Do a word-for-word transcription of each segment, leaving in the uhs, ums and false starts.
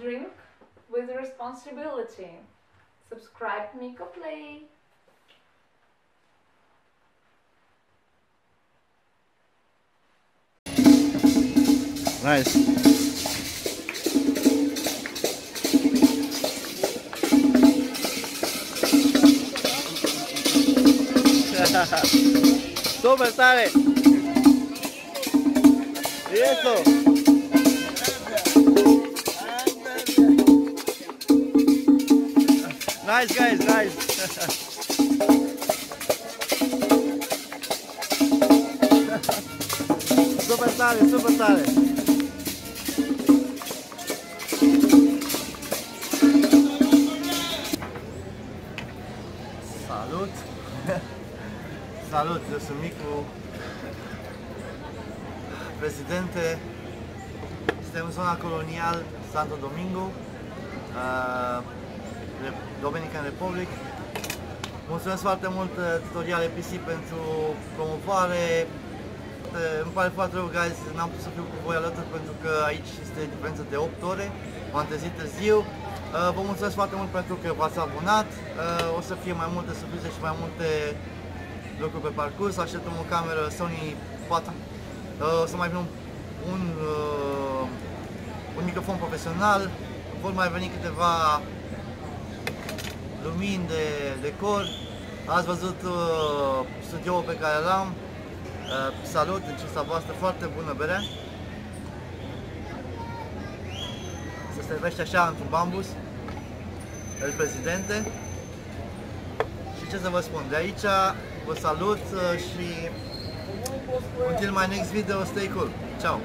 Drink with responsibility. Subscribe MicuPlay. Nice. Super sale. Y eso. Nice guys, nice. Super sale, super sale. Salut! Salut, eu sunt Micu, Președinte. Suntem în zona colonial Santo Domingo, uh, Dominican Republic. Mulțumesc foarte mult Tutoriale P C pentru promovare. Îmi pare foarte rău, guys, n-am putut să fiu cu voi alături pentru că aici este diferență de opt ore. M-am trezit târziu. Vă mulțumesc foarte mult pentru că v-ați abonat. O să fie mai multe surprize și mai multe lucruri pe parcurs. Așteptăm o cameră Sony patru. O să mai vin un, un, un microfon profesional. Vor mai veni câteva lumini de decor. Ați văzut uh, studioul pe care l-am. Uh, salut, în cinsta voastră, foarte bună bere. Se servește așa într-un bambus. El Președinte. Și ce să vă spun, de aici vă salut uh, și until my next video, stay cool. Ciao.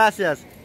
Gracias.